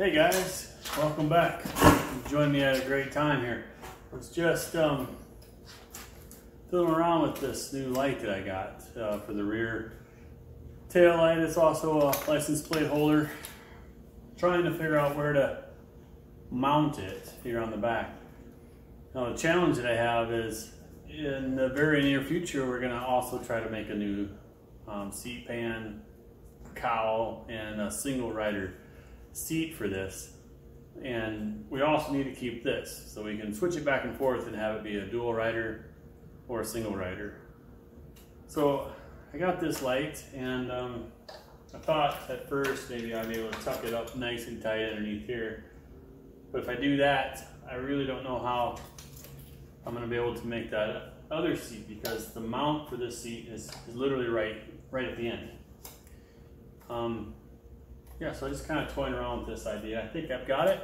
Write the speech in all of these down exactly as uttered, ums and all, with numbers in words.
Hey guys, welcome back. You joined me at a great time here. I was just um, fiddling around with this new light that I got uh, for the rear tail light. It's also a license plate holder. Trying to figure out where to mount it here on the back. Now the challenge that I have is in the very near future we're going to also try to make a new um, seat pan, cowl, and a single rider seat for this, and we also need to keep this so we can switch it back and forth and have it be a dual rider or a single rider. So I got this light, and um, I thought at first maybe I'd be able to tuck it up nice and tight underneath here, but if I do that I really don't know how I'm going to be able to make that other seat, because the mount for this seat is, is literally right right at the end. Um, Yeah, so I'm just kind of toying around with this idea. I think I've got it,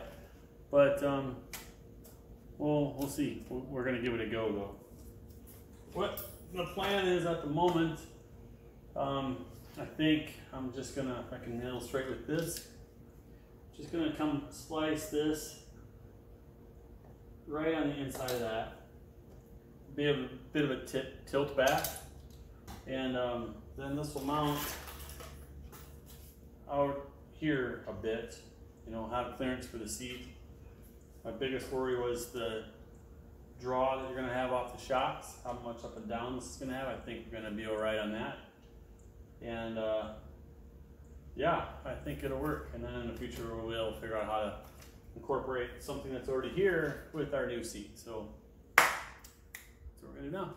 but um, we'll, we'll see. We're going to give it a go, though. What the plan is at the moment, um, I think I'm just going to, if I can illustrate with this, just going to come slice this right on the inside of that. Be a bit of a tip, tilt back, and um, then this will mount out here a bit, you know, have clearance for the seat. My biggest worry was the draw that you're going to have off the shocks, how much up and down this is going to have. I think we're going to be all right on that, and uh, yeah, I think it'll work. And then in the future we'll figure out how to incorporate something that's already here with our new seat. So that's what we're going to do now.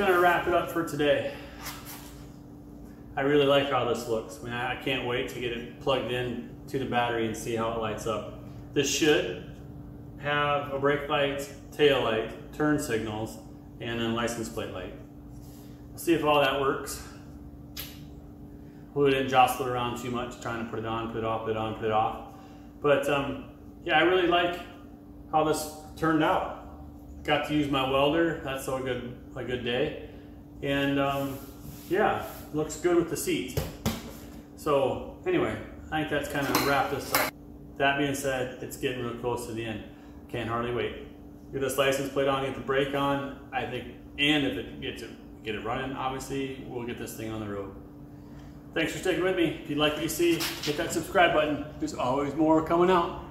going to wrap it up for today. I really like how this looks. I mean, I can't wait to get it plugged in to the battery and see how it lights up. This should have a brake light, tail light, turn signals, and then license plate light. We'll see if all that works. We didn't jostle it around too much, trying to put it on, put it off, put it on, put it off. But um, yeah, I really like how this turned out. Got to use my welder. That's a good, a good day. And um, yeah, looks good with the seat. So anyway, I think that's kind of wrapped this up. That being said, it's getting real close to the end. Can't hardly wait. Get this license plate on, get the brake on, I think, and if it gets it, get it running, obviously, we'll get this thing on the road. Thanks for sticking with me. If you like what you see, hit that subscribe button. There's always more coming out.